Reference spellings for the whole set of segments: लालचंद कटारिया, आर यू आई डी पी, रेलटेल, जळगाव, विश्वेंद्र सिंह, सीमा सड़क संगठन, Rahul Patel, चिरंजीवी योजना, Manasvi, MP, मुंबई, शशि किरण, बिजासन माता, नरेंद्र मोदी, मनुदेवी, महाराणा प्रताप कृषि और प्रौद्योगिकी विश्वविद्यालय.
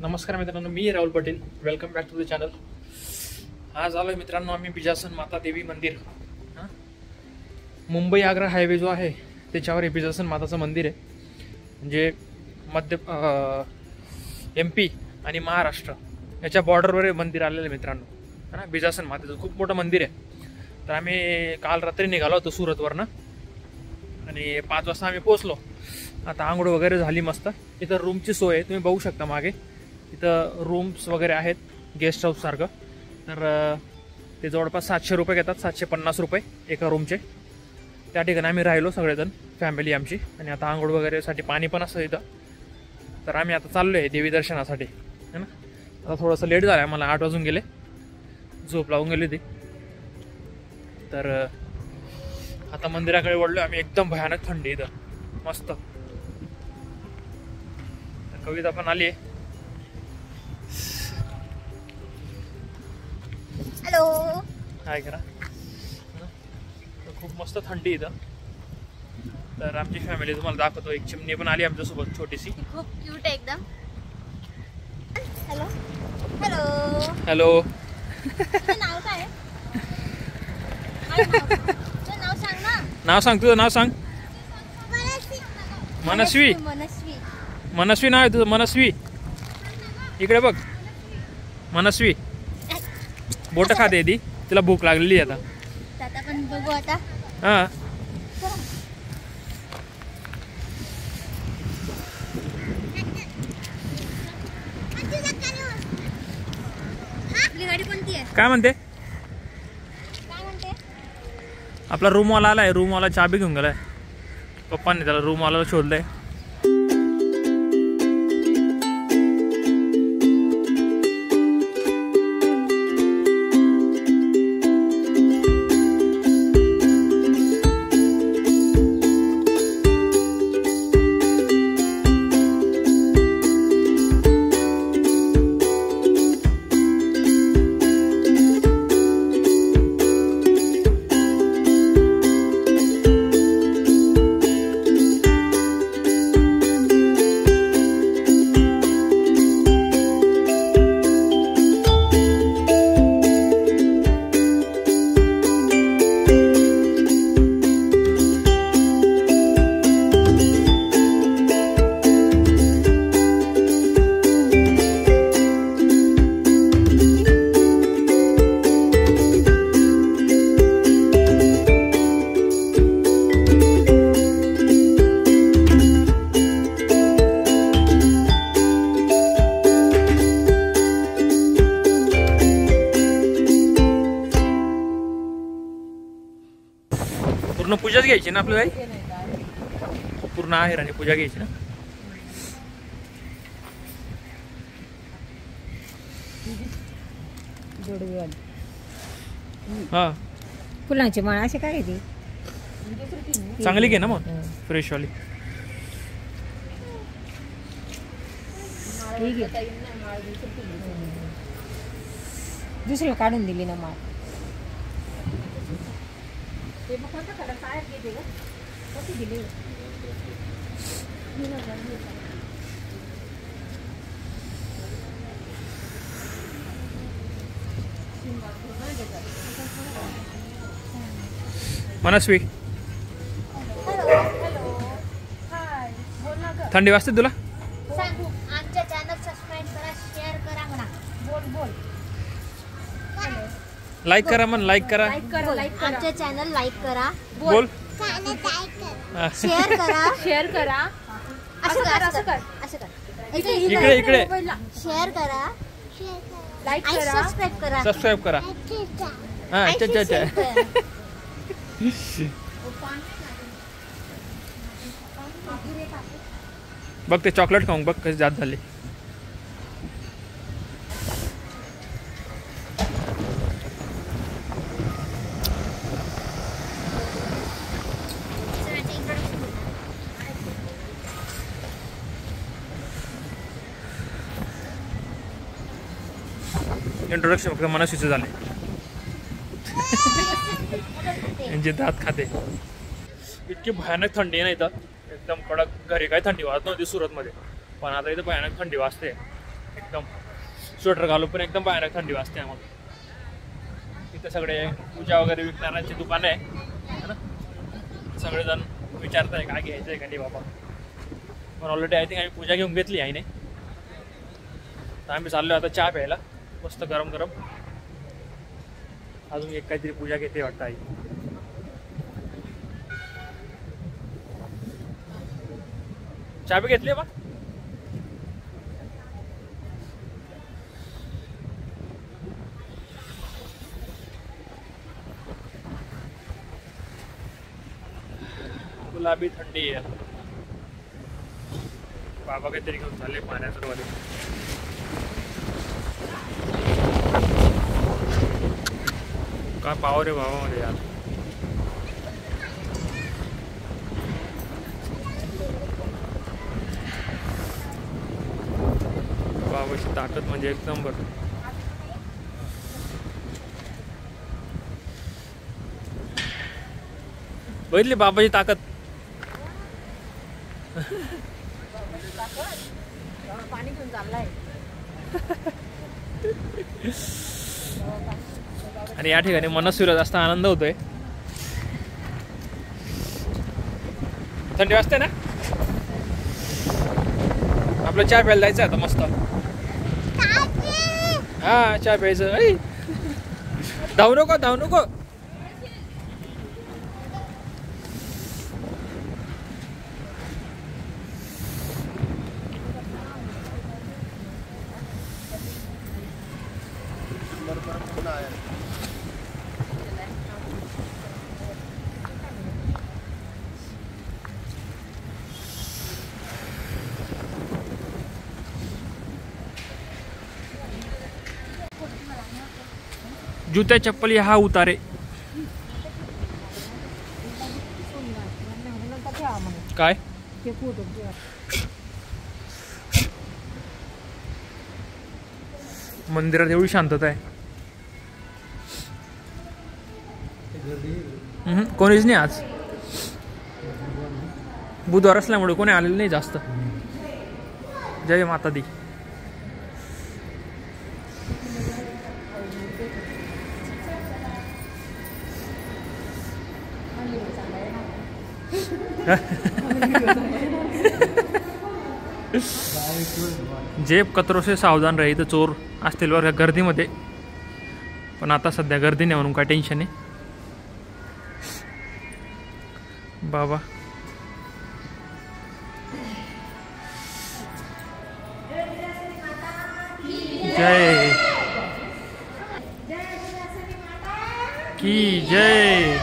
नमस्कार मित्रांनो, मी Rahul Patel. Welcome back to the channel. आज आलो आहे मित्रांनो आम्ही बिजासन माता देवी मंदिर. मुंबई आग्रा हायवे जो आहे त्याच्यावर हे बिजासन माताचं मंदिर आहे. म्हणजे MP आणि महाराष्ट्र याच्या बॉर्डरवर हे मंदिर आलेलं आहे मित्रांनो. है ना, बिजासन मातेचं खूप मोठं मंदिर आहे. तर आम्ही काल रात्री निघालो होतो सुरतवरनं आणि 5 वाजता आम्ही पोहोचलो. आता आंघोळ वगैरे झाली मस्त. इथं रूमची सोय आहे, तुम्ही बघू शकता मागे. इथं रूम्स वगैरे आहेत गेस्ट हाऊस सारखं. तर ते जवळपास 700 रुपये घेतात, 750 रुपये एका रूमचे. त्या ठिकाणी आम्ही राहिलो सगळेजण, फॅमिली आमची. आणि आता आंघोळ वगैरेसाठी पाणी पण असतं इथं. तर आम्ही आता चाललो आहे देवी दर्शनासाठी, है ना. आता थोडंसं लेट झालं, मला 8 वाजून गेले, झोप लावून गेली होती. तर आता मंदिराकडे वळलो आम्ही. एकदम भयानक थंडी इथं, मस्त. कविता पण आली आहे. हॅलो, हाय करा. खूप मस्त थंडी इथं. तर आमची फॅमिली तुम्हाला दाखवतो. एक चिमणी पण आली आमच्यासोबत, छोटीशी, खूप क्यूट आहे एकदम. हॅलो हॅलो हॅलो, नाव काय आहे? नाव सांग ना. नाव सांग, तुझं नाव सांग. मनस्वी. मनस्वी, मनस्वी नाव आहे तुझं. मनस्वी इकडे बघ. मनस्वी बोट खाते दी, तिला भूक लागलेली आता. हा, काय म्हणते? आपला रूमवाला आलाय. रूमवाला चाबी घेऊन गेलाय. पप्पांनी त्याला रूमवाला शोधलंय. पूर्ण पूजाच घ्यायची ना आपल्याला. पूर्ण आहेर आणि पूजा घ्यायची ना. हा, फुलांची माळ अशी काय ती चांगली घे ना, मग फ्रेश वाली. दुसरी काढून दिली ना माळ. मनस्वी, थंडी वाजते तुला? आमच्या चॅनल सबस्क्राइब करा, शेअर करा म्हणा. बोल बोल, लाइक करा मन, लाइक करा. आमचे चॅनल लाइक करा. बोल, शेअर करा. शेअर करा, असं कर, असं कर, असं कर. इकडे इकडे शेअर करा, लाइक करा, सबस्क्राइब करा, सबस्क्राइब करा. हा, अच्छा अच्छा. बघ ते चॉकलेट खाऊन बघ कशी जात झाली. इंट्रोडक्शन फक्त मनस्वीचं झाले. म्हणजे दात खाते. इतकी भयानक थंडी नाही इथं, एकदम कडक. घरी काय थंडी वाजत नव्हती सुरतमध्ये, पण आता इथं भयानक थंडी वाजते. एकदम स्वेटर घालून पण एकदम बाहेर थंडी वाजते आम्हाला। तिथे सगळे पूजा वगैरे विकणाऱ्यांची दुकान आहे ना, सगळेजण विचारताय काय घ्यायचं आहे का नाही बाबा, पण ऑलरेडी आय थिंक आम्ही पूजा घेऊन घेतली आहे ना। तो आम्ही चाललो आता चहा प्यायला मस्त गरम गरम। अजून एक काहीतरी पूजा घेते वाटतं आई। चहा बी घेतली बा, गुलाबी थंडी आहे बाबा काहीतरी घेऊन चालले पाण्याचं वाले। काय पावर आहे बाबा मध्ये यार। बाबाची ताकद म्हणजे एक नंबर। बघितली बाबाची ताकद। पाणी घेऊन चाललाय। आणि या ठिकाणी मनस्वीला जास्त आनंद होतोय। थंडी वाजते ना, आपला चहा प्यायला जायचं आता मस्त। हा चहा प्यायचं, धावू नको धावू नको। जूते चप्पल यहाँ उतारे। काय मंदिरात एवढी शांतता आहे, कोणीच नाही आज। बुधवार असल्यामुळे कोणी आलेलं नाही जास्त। जय माता दी। जेब कचरो से सावधान रहे तो चोर असतील बरं का गर्दीमध्ये, पण आता सध्या गर्दी नाही म्हणून काय टेन्शन आहे बाबा। जय की जय। की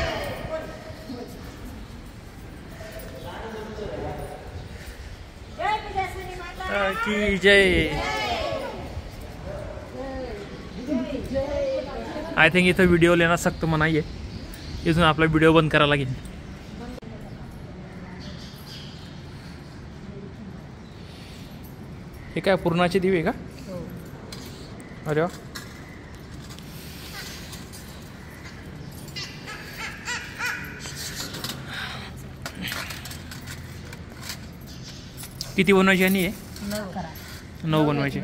जय। आय थिंक इथं व्हिडिओ लेना सक्त मनाई आहे, इथून आपला व्हिडिओ बंद करावा लागेल। हे काय पूर्णाचे दिवे का? अरे वा, किती बनवायची आणि आहे? 9 बनवायचे।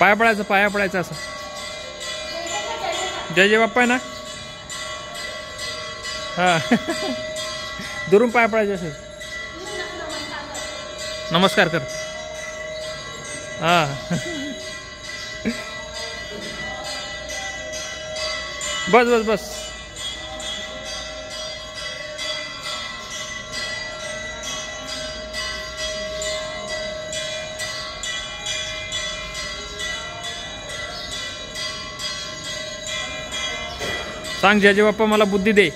पाया पडायचं, पाया पडायचं असं। जय जय बाप्पा ना, हां दुरून पाया पडायचं असं, नमस्कार कर, हां बस बस बस। सांग जय जय बाप्पा मला बुद्धी दे।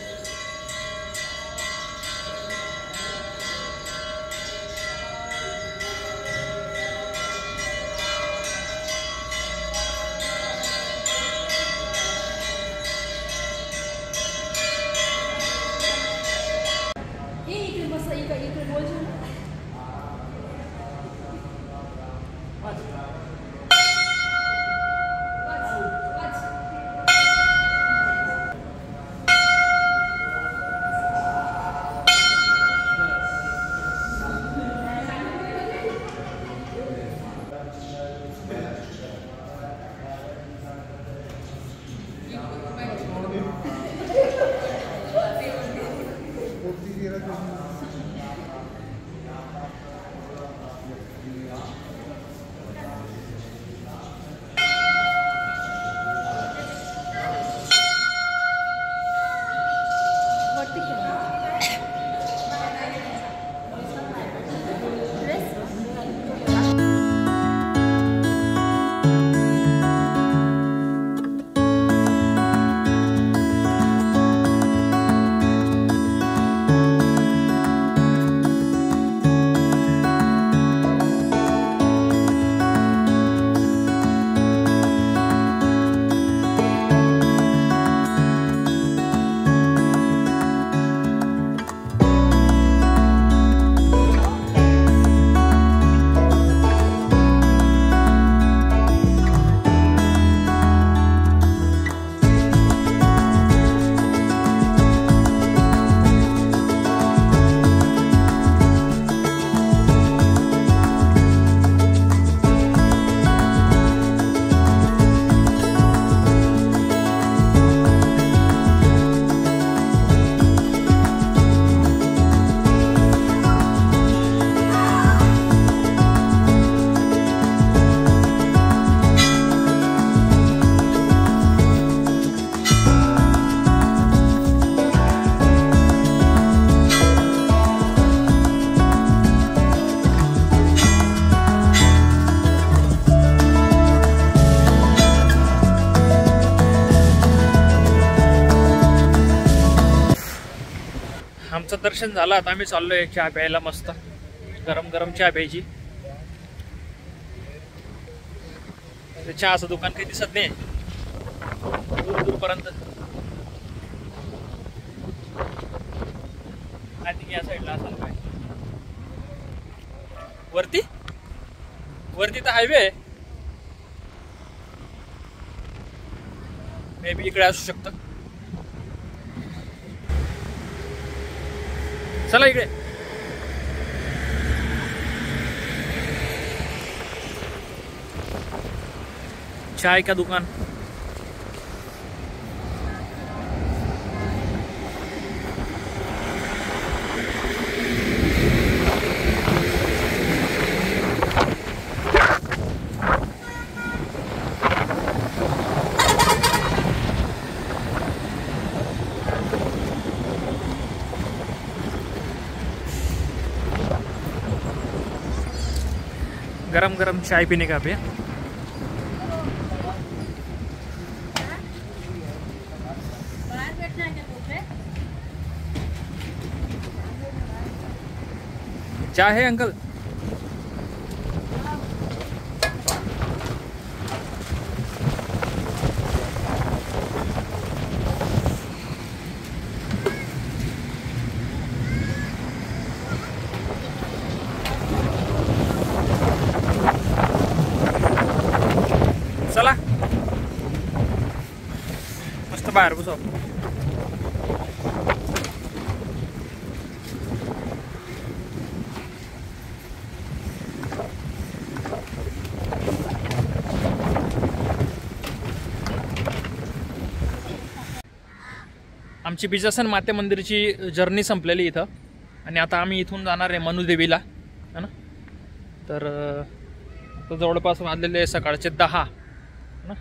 दर्शन झालं, आता आम्ही चाललोय चहा प्यायला, मस्त गरम गरम चहा प्यायची। चहाचं दुकान काही दिसत नाही दूर दूरपर्यंत, आधी या साईडला असेल काय, वरती वरती तर हायवे मे बी इकडे असू शकतं। चला इकडे चाय का दुकान, गरम गरम चाय पीने का पे। चाय है अंकल, बाहेर बसो आमची बिजासन माते मंदिरची जर्नी संपलेली इथं आणि आता आम्ही इथून जाणार आहे मनुदेवीला है ना। तर जवळपास वाजलेले सकाळचे 10 ना,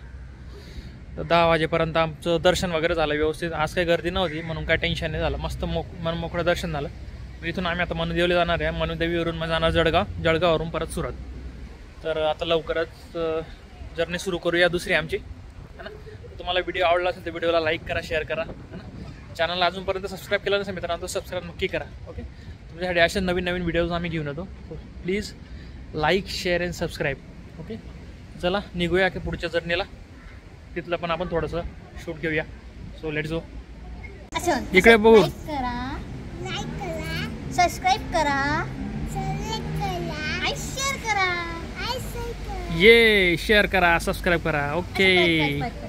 तर 10 वाजेपर्यंत आमचं दर्शन वगैरे झालं व्यवस्थित। आज काही गर्दी नव्हती म्हणून काय टेन्शन नाही झालं, मस्त मनमोकळं दर्शन झालं। इथून आम्ही आता मनुदेवीला जाणार आहे, मनुदेवीवरून मग जाणार जळगाव, जळगाववरून परत सुरत। तर आता लवकरच जर्नी सुरू करूया दुसरी आमची है ना। तुम्हाला व्हिडिओ आवडला असेल तर व्हिडिओला लाईक करा, शेअर करा है ना। चॅनलला अजूनपर्यंत सबस्क्राईब केलं नसेल मित्रांनो तर सबस्क्राईब नक्की करा ओके। तुमच्यासाठी असे नवीन नवीन व्हिडिओज आम्ही घेऊन येतो, please like share and subscribe okay. चला निघूया की पुढच्या जर्नीला, तिथलं पण आपण थोडंसं शूट घेऊया। सो लेट्स गो, इकडे बघू, लाईक करा सबस्क्राइब करा, शेअर करा, ये शेअर करा, सब्सक्राइब करा ओके।